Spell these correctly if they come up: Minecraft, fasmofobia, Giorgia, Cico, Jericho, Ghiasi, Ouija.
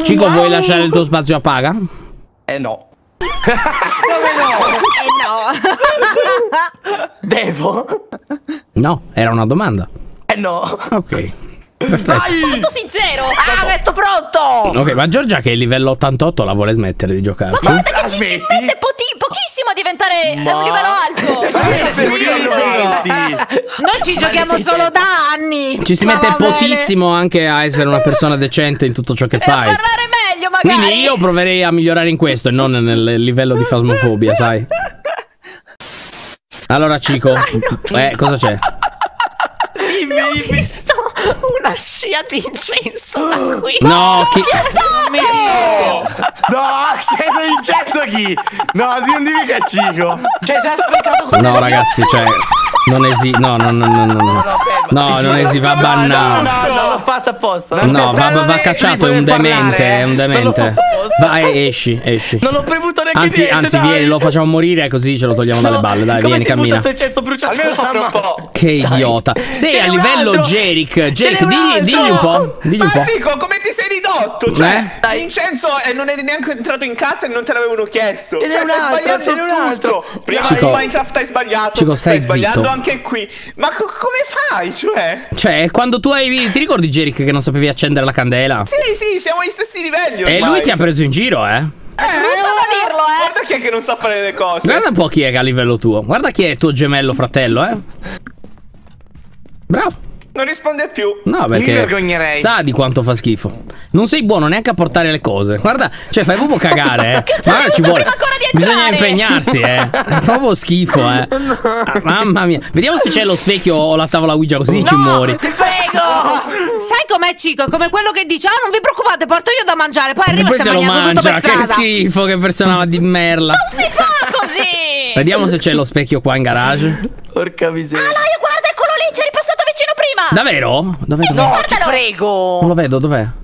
nessuno. Cico, vuoi lasciare il tuo spazio a paga? Eh no. Come no? Eh no. Devo? No, era una domanda. Eh no. Ok. Perfetto. Vai! Molto sincero. Ah, metto pronto. Ok, ma Giorgia che è livello 88 la vuole smettere di giocare. Ma guarda che ci si mette pochissimo a diventare un livello alto. Noi ci giochiamo solo da anni. Ci si mette pochissimo anche a essere una persona decente in tutto ciò che fai. A parlare meglio magari. Quindi io proverei a migliorare in questo e non nel livello di fasmofobia, sai. Allora Cico, cosa c'è? Dimmi. Una scia di incenso da qui. No, chi è stato? No, acceso l'incenso chi? No, non dimmi che è Cico. C'è già spiegato. No, ragazzi, cioè non esiste. No, non esiste, va bannato. No, l'ho fatto apposta. No, va cacciato, è un demente, è un demente. Vai, esci. Non ho premuto neanche niente. Anzi, vieni, lo facciamo morire così ce lo togliamo dalle balle. Dai, vieni, cammina. Che idiota. Sei a livello Jericho. Jake, digli un po'. Ma Cico, come ti sei ridotto? Cioè, l'incenso non eri neanche entrato in casa e non te l'avevano chiesto. Cioè, stai sbagliando tutto. Prima di Minecraft hai sbagliato. Cico, stai sbagliando anche qui. Ma come fai, cioè? Cioè, quando tu hai... Ti ricordi, Jericho, che non sapevi accendere la candela? Sì, siamo agli stessi livelli ormai. E lui ti ha preso in giro, eh? Guarda chi è che non sa fare le cose. Guarda un po' chi è che a livello tuo. Guarda chi è il tuo gemello fratello, eh. Bravo. Non risponde più. No, perché mi vergognerei. Sa di quanto fa schifo. Non sei buono neanche a portare le cose. Guarda, cioè fai proprio cagare, eh. Guarda, ci vuole. Bisogna impegnarsi, eh. È proprio schifo, eh. Ah, mamma mia. Vediamo se c'è lo specchio o la tavola Ouija, così ci muori. Ti prego. Sai com'è Cico? Come quello che dice: "Ah, non vi preoccupate, porto io da mangiare". Poi arriva e se lo mangia. Che schifo, che persona di merla. Non si fa così. Vediamo se c'è lo specchio qua in garage. Porca miseria. Ah, no, io guarda, eccolo lì, c'è ripassato vicino prima. Davvero? Dov'è? No, ti prego. Non lo vedo, dov'è?